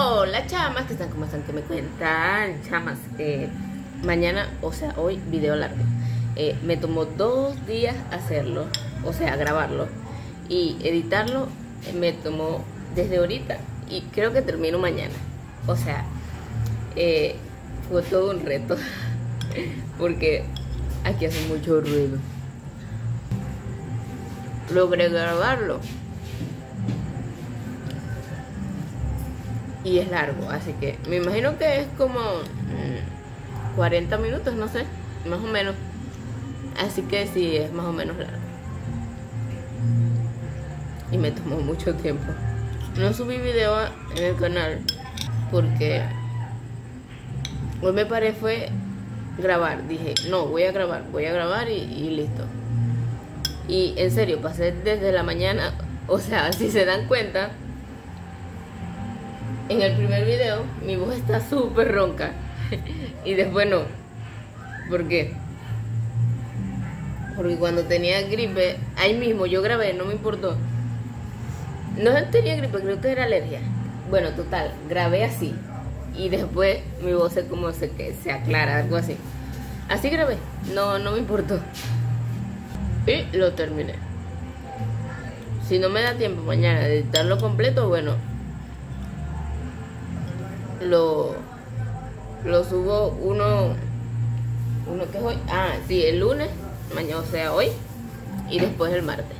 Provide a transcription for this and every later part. Hola chamas, que están? ¿Cómo están? ¿Qué me cuentan? Chamas, mañana, o sea, hoy video largo. Me tomó 2 días hacerlo, o sea, grabarlo y editarlo. Me tomó desde ahorita y creo que termino mañana. O sea, fue todo un reto porque aquí hace mucho ruido. Logré grabarlo y es largo, así que me imagino que es como 40 minutos, no sé, más o menos. Así que sí, es más o menos largo. Y me tomó mucho tiempo. No subí video en el canal porque hoy me paré fue grabar. Dije, no, voy a grabar y listo. Y en serio, pasé desde la mañana. O sea, si se dan cuenta, en el primer video mi voz está súper ronca y después no. ¿Por qué? Porque cuando tenía gripe, ahí mismo yo grabé, no me importó. No tenía gripe, creo que era alergia. Bueno, total, grabé así y después mi voz es como se aclara, algo así. Así grabé, no me importó. Y lo terminé. Si no me da tiempo mañana de editarlo completo, bueno, lo subo uno que es hoy, sí, el lunes, mañana, o sea hoy, y después el martes.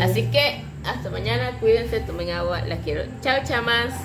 Así que hasta mañana, cuídense, tomen agua, las quiero, chao chamas.